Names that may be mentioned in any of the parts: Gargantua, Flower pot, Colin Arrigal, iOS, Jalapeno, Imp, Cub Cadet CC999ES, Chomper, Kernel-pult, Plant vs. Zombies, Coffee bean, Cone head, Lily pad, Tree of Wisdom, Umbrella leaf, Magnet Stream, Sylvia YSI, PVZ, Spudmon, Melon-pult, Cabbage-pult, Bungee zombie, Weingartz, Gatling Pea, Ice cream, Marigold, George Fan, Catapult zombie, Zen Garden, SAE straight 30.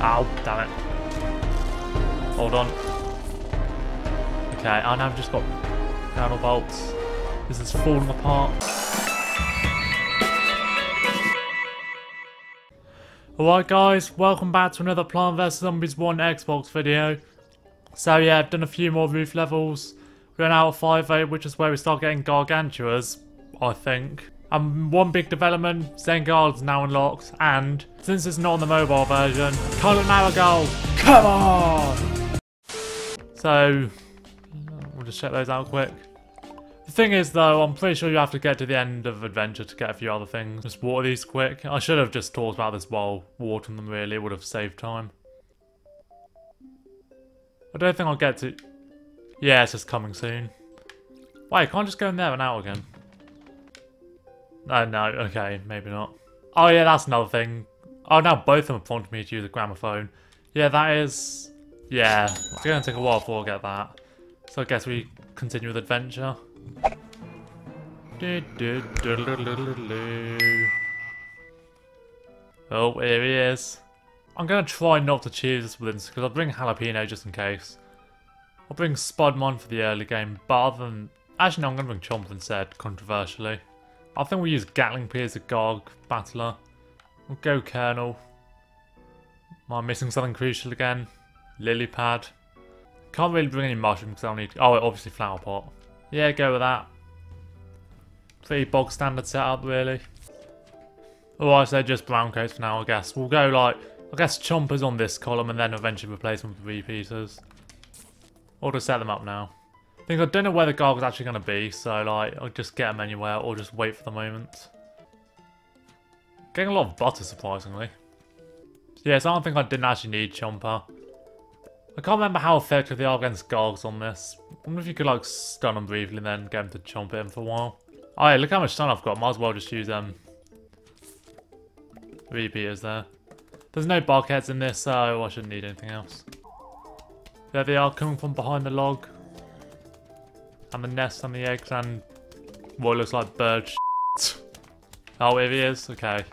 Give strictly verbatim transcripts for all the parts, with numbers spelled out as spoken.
Ow, damn it. Hold on. Okay, and I've just got Kernel-pults. This is falling apart. Alright guys, welcome back to another Plant versus. Zombies one Xbox video. So yeah, I've done a few more roof levels. We're now at five eight, which is where we start getting Gargantuas, I think. And one big development, Zen Garden's now unlocked, and since it's not on the mobile version, Colin Arrigal, come on! So, we'll just check those out quick. The thing is though, I'm pretty sure you have to get to the end of Adventure to get a few other things. Just water these quick. I should have just talked about this while watering them really, it would have saved time. I don't think I'll get to... Yeah, it's just coming soon. Wait, can't I just go in there and out again? Oh no, okay, maybe not. Oh yeah, that's another thing. Oh, now both of them have prompted me to use a gramophone. Yeah, that is... Yeah, it's going to take a while before I get that. So I guess we continue with adventure. Oh, here he is. I'm going to try not to choose this with this because I'll bring Jalapeno just in case. I'll bring Spudmon for the early game, but other than... Actually, no, I'm going to bring Chomper instead, controversially. I think we'll use Gatling Pea as a Garg battler. We'll go Kernel. Am I missing something crucial again? Lily pad. Can't really bring any mushrooms because I'll need... Oh, obviously flower pot. Yeah, go with that. Pretty bog standard setup, really. Alright, so just brown coats for now, I guess. We'll go, like... I guess Chompers on this column and then eventually replace them with repeaters. Or just set them up now. Thing I don't know where the Garg is actually going to be, so like I'll just get them anywhere or just wait for the moment. Getting a lot of butter, surprisingly. Yeah, so I don't think I didn't actually need Chomper. I can't remember how effective they are against Gargs on this. I wonder if you could like stun them briefly and then get them to chomp it in for a while. Oh yeah, look how much stun I've got. Might as well just use um, repeaters there. There's no bucket heads in this, so I shouldn't need anything else. There they are, coming from behind the log. And the nest and the eggs and what looks like bird shit. Oh, here he is. Okay.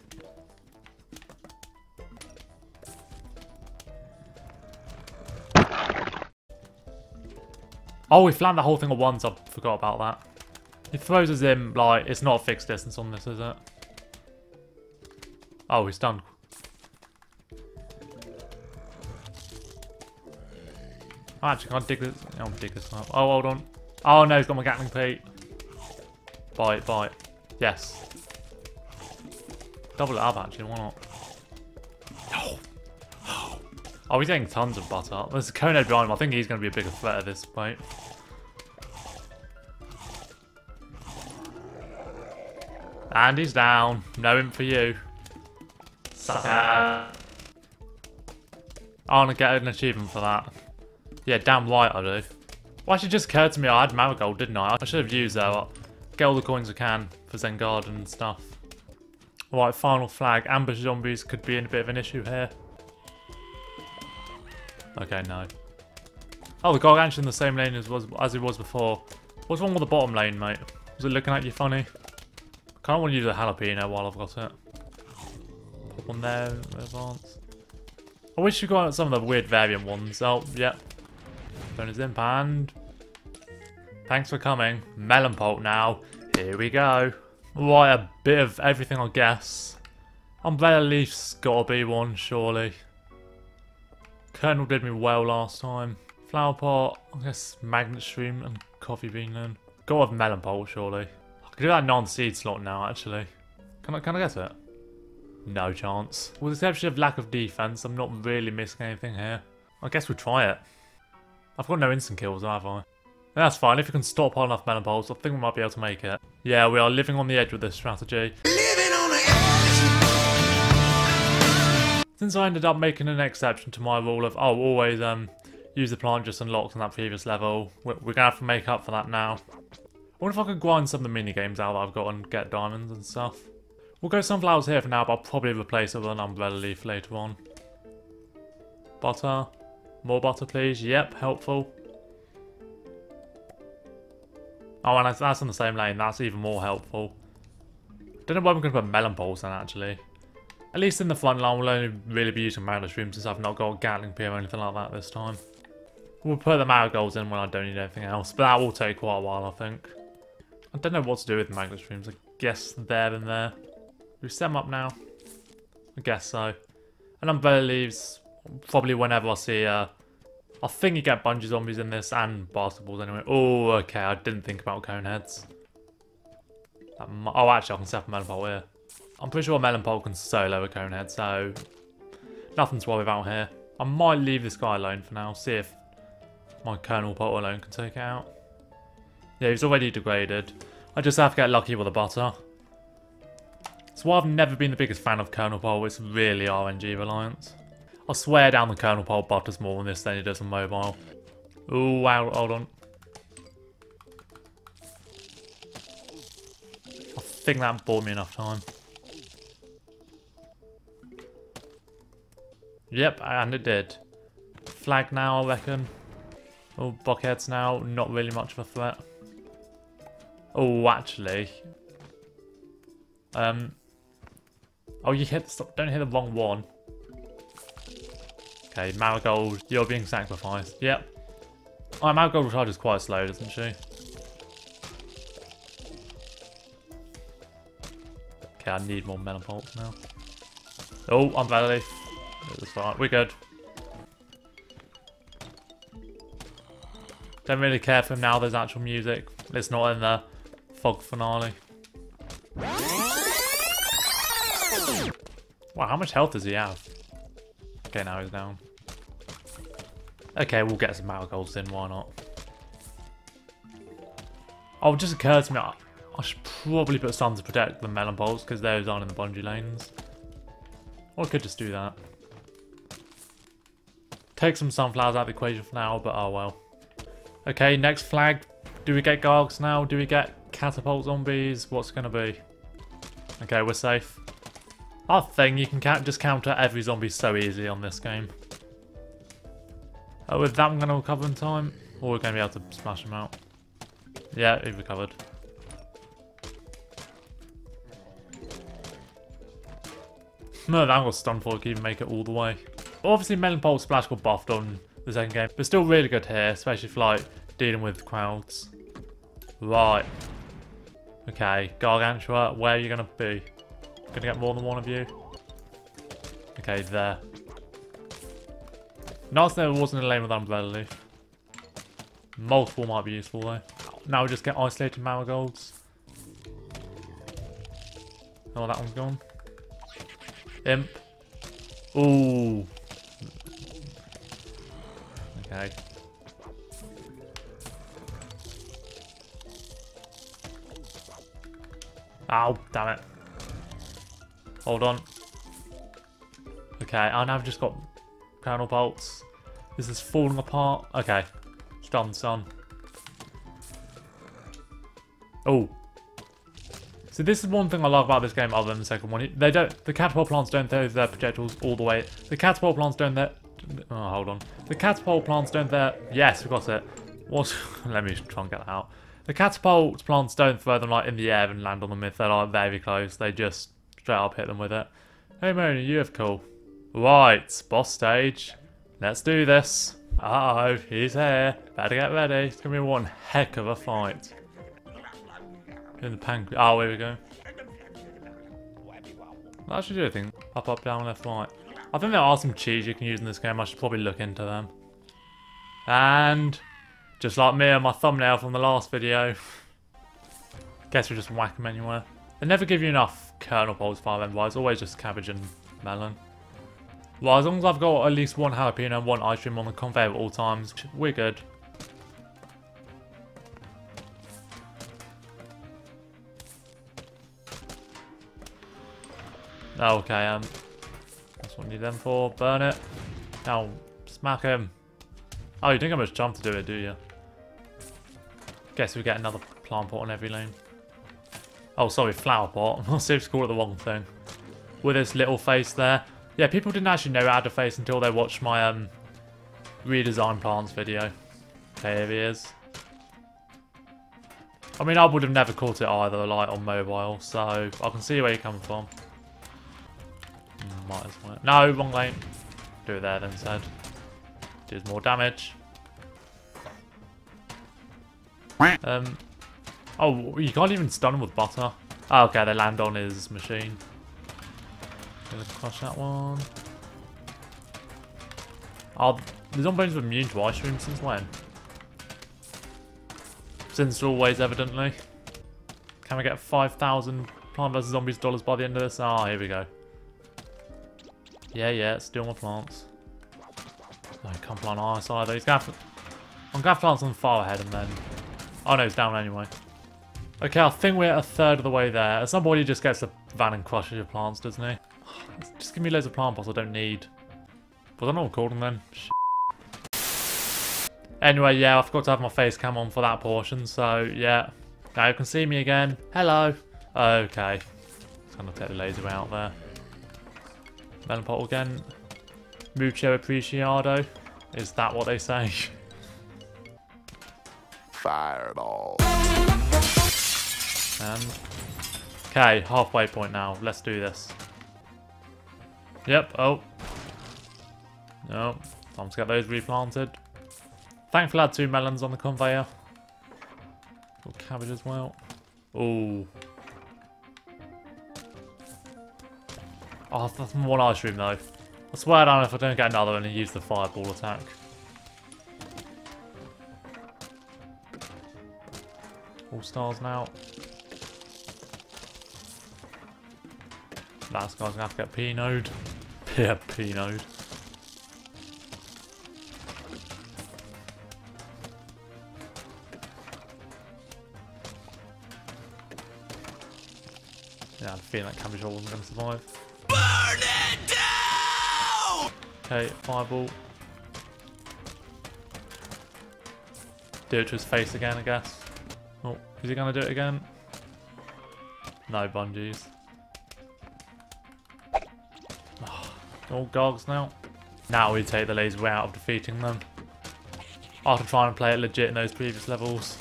Oh, we flattened the whole thing at once. I forgot about that. He throws us in like it's not a fixed distance on this, is it? Oh, he's done. Oh, actually, can't dig this. I'll dig this up. Oh, hold on. Oh no, he's got my Gatling Pea. Bite, bite. Yes. Double it up actually, why not? No. Oh, he's getting tons of butter. There's a Cone head behind him. I think he's going to be a bigger threat at this point. And he's down. No Imp for you. Sucker. I'm going to get an achievement for that. Yeah, damn right I do. Well, actually, it just occurred to me I had Marigold, didn't I? I should have used that. Get all the coins I can for Zen Garden and stuff. Alright, final flag. Ambush zombies could be in a bit of an issue here. Okay, no. Oh, the Gargantua in the same lane as was as it was before. What's wrong with the bottom lane, mate? Was it looking at you funny? I kind of want to use a Jalapeno while I've got it. Pop on there, advance. I wish you got some of the weird variant ones. Oh, yeah. Bonus Imp and... Thanks for coming. Melon-pult now. Here we go. Right, a bit of everything I guess. Umbrella leaf's gotta be one, surely. Kernel did me well last time. Flower pot, I guess Magnet Stream and Coffee bean then. Gotta have Melon-pult, surely. I could do that non-seed slot now, actually. Can I, can I get it? No chance. With the exception of lack of defense, I'm not really missing anything here. I guess we'll try it. I've got no instant kills, have I? That's fine, if you can stop hard enough Melon-pults, I think we might be able to make it. Yeah, we are living on the edge with this strategy. Living on the edge. Since I ended up making an exception to my rule of, oh, always um, use the plant just unlocked on that previous level, we're, we're going to have to make up for that now. I wonder if I could grind some of the minigames out that I've got and get diamonds and stuff. We'll go sunflowers here for now, but I'll probably replace it with an umbrella leaf later on. Butter. More butter, please. Yep, helpful. Oh, and that's on the same lane. That's even more helpful. Don't know why I'm going to put melon balls in, actually. At least in the front line, we'll only really be using Magnet Stream since I've not got Gatling Pea or anything like that this time. We'll put the Marigolds in when I don't need anything else, but that will take quite a while, I think. I don't know what to do with Magnet Streams. I guess there and there. We set them up now? I guess so. And Umbrella leaves probably whenever I see... Uh, I think you get Bungee Zombies in this and basketballs anyway. Oh, okay, I didn't think about Cone Heads. That might, oh, actually, I can set up a Melon-pult here. I'm pretty sure Melon-pult can solo a Cone Head, so... nothing to worry about here. I might leave this guy alone for now, see if my Kernel-pult alone can take it out. Yeah, he's already degraded. I just have to get lucky with the butter. That's why I've never been the biggest fan of Kernel-pult. It's really R N G reliant. I swear down the Kernel-pult butters more on this than he does on mobile. Ooh, wow, hold on. I think that bought me enough time. Yep, and it did. Flag now, I reckon. Oh, Buckhead's now, not really much of a threat. Oh, actually. Um. Oh, you hit. Stop, don't hit the wrong one. Okay, Marigold, you're being sacrificed. Yep. Alright, Marigold recharges quite slow, doesn't she? Okay, I need more Melon-pults now. Oh, Umbrella leaf. It was fine. We're good. Don't really care for him now, there's actual music. It's not in the fog finale. Wow, how much health does he have? Okay, now he's down. Okay, we'll get some Marigolds in, why not? Oh, it just occurred to me, I, I should probably put some to protect the Melon-pults because those aren't in the bungee lanes. Or I could just do that. Take some sunflowers out of the equation for now, but oh well. Okay, next flag. Do we get Gargs now? Do we get Catapult zombies? What's it gonna be? Okay, we're safe. Our thing, you can count, just counter every zombie so easily on this game. Oh, with that, I'm going to recover in time. Or we're going to be able to smash him out. Yeah, he recovered. No, that was stunned for it, could even make it all the way. Obviously, Melon-pult Splash got buffed on the second game, but still really good here, especially for like dealing with crowds. Right. Okay, Gargantua, where are you going to be? Gonna get more than one of you. Okay, there. Nice that it wasn't a lane with Umbrella leaf. Multiple might be useful though. Now we just get isolated Marigolds. Oh, that one's gone. Imp. Ooh. Okay. Ow, damn it. Hold on. Okay, I now have just got Kernel-pults. This is falling apart. Okay. It's done, son. Oh. So this is one thing I love about this game other than the second one. They don't the catapult plants don't throw their projectiles all the way. The catapult plants don't their oh hold on. The catapult plants don't their yes, we got it. What let me try and get that out. The catapult plants don't throw them like in the air and land on them if they're like very close. They just straight up hit them with it. Hey Moni, you have cool. Right, boss stage. Let's do this. Uh oh, he's here. Better get ready. It's gonna be one heck of a fight. In the pancreas. Oh, here we go. That should do a thing. Up, up, down, left, right. I think there are some cheats you can use in this game. I should probably look into them. And just like me and my thumbnail from the last video. Guess we just whack them anywhere. They never give you enough Kernel-pults far end wise, always just cabbage and melon. Well, as long as I've got at least one jalapeno and one ice cream on the conveyor at all times, we're good. Okay, um, that's what I need them for. Burn it. Now, smack him. Oh, you didn't have much jump to do it, do you? Guess we get another plant pot on every lane. Oh, sorry, flower pot. I seem to call it the wrong thing. With this little face there. Yeah, people didn't actually know how to face until they watched my um, redesign plants video. Okay, here he is. I mean, I would have never caught it either, like, on mobile, so I can see where you're coming from. might as well. No, wrong lane. Do that instead. Does more damage. Um. Oh, you can't even stun him with butter. Oh, okay, they land on his machine. Gonna crush that one. Oh, the zombies were immune to ice cream since when? Since always, evidently. Can we get five thousand Plant versus. Zombies dollars by the end of this? Ah, oh, here we go. Yeah, yeah, steal my plants. No, come plant ice either. He's gonna have to... I'm gonna have plants on fire ahead and then... Oh no, he's down anyway. Okay, I think we're a third of the way there. At some point he just gets the van and crushes your plants, doesn't he? Just give me loads of plant pots I don't need. Was I not recording then? Shit. Anyway, yeah, I forgot to have my face cam on for that portion, so yeah. Now you can see me again. Hello. Okay. Just gonna take the laser out there. Melon-pult again. Mucho appreciado. Is that what they say? Fireball. And okay, halfway point now. Let's do this. Yep. Oh. No. Time to get those replanted. Thankfully, I had two melons on the conveyor. Little cabbage as well. Ooh. Oh, that's one ice cream though. I swear down if I don't get another and use the fireball attack. All stars now. Last guy's gonna have to get P-node. Yeah, P-node. Yeah, I had a feeling that cabbage hole wasn't gonna survive. Burn it down! Okay, fireball. Do it to his face again, I guess. Oh, is he gonna do it again? No bungees. All gogs now. Now we take the lazy way out of defeating them. After trying to play it legit in those previous levels.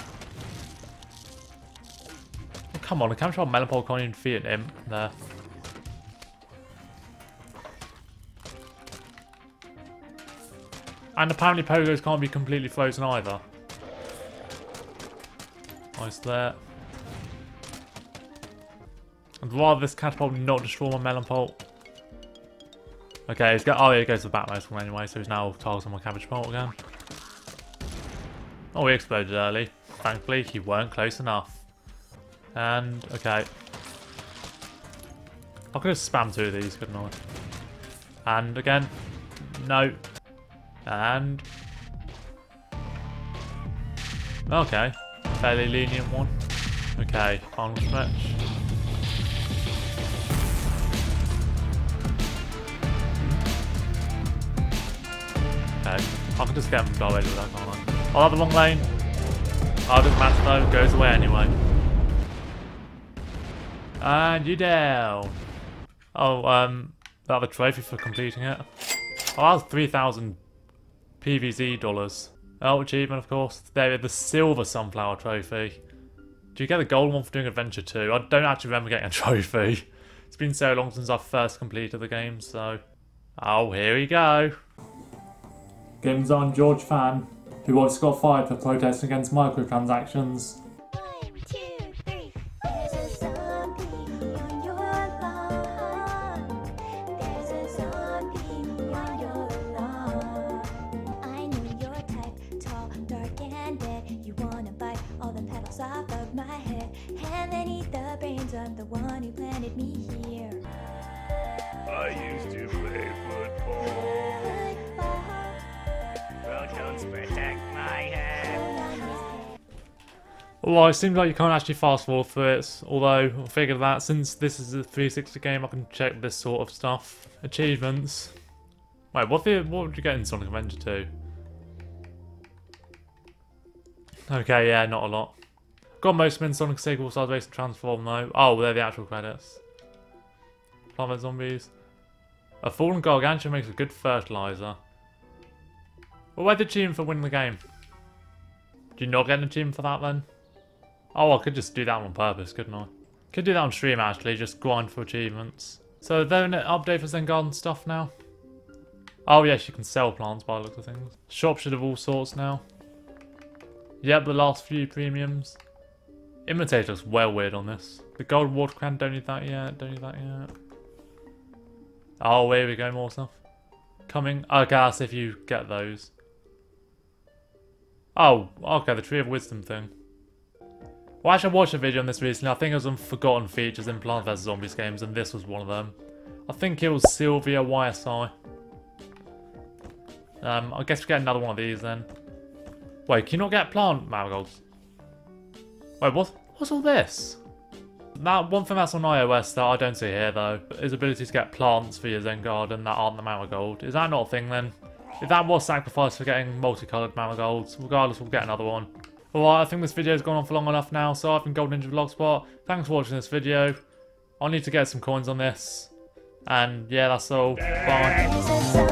Oh, come on, I can't try Melon-pult can't even defeat an imp there. And apparently pogos can't be completely frozen either. Nice there. I'd rather this catapult not destroy my Melon-pult. Okay, he's got. Oh, he goes to the backmost one anyway, so he's now targeting my Cabbage-pult again. Oh, he exploded early. Thankfully, he weren't close enough. And, okay. I could have spammed two of these, couldn't I? And again. No. And. Okay. Fairly lenient one. Okay, final stretch. I can just get him directly with that, can't I? I'll have a long lane. Oh, doesn't matter though, goes away anyway. And you down. Oh, um, I have a trophy for completing it. Oh, that was three thousand P V Z dollars. Oh, achievement of course. There is the silver sunflower trophy. Do you get the gold one for doing Adventure two? I don't actually remember getting a trophy. It's been so long since I first completed the game, so. Oh, here we go. Game designer George Fan, who once got fired for protesting against microtransactions. One, two, three. There's a zombie on your lawn. There's a zombie on your lawn. I know your type, tall, dark, and dead. You wanna bite all the petals off of my head, and then eat the brains of the one who planted me here. I used to play football. Protect my head. Well, it seems like you can't actually fast forward through it, although I figured that since this is a three sixty game I can check this sort of stuff. Achievements. Wait, what the what would you get in Sonic Adventure two? Okay, yeah, not a lot. Got most of them in Sonic sequel, Stars Race and Transform though. Oh, they're the actual credits. Plant vs Zombies. A fallen gargantua makes a good fertilizer. Well, where's the achievement for winning the game? Do you not get an achievement for that then? Oh, I could just do that on purpose, couldn't I? Could do that on stream actually, just grind for achievements. So then an update for Zen Garden stuff now. Oh yes, you can sell plants by the looks of things. Shops should have all sorts now. Yep, the last few premiums. Imitator looks well weird on this. The gold water can, don't need that yet, don't need that yet. Oh, here we go, more stuff. Coming, I guess, if you get those. Oh, okay, the Tree of Wisdom thing. Well, I actually watched a video on this recently. I think it was on Forgotten Features in Plant versus. Zombies games, and this was one of them. I think it was Sylvia Y S I. Um, I guess we get another one of these then. Wait, can you not get plant marigolds? Wait, what? What's all this? That one thing that's on iOS that I don't see here though is ability to get plants for your Zen Garden that aren't the marigold. Is that not a thing then? If that was sacrificed for getting multicoloured marigolds, regardless, we'll get another one. Alright, I think this video's gone on for long enough now, so I've been Gold Ninja Vlogspot. Thanks for watching this video. I need to get some coins on this. And yeah, that's all. Bye.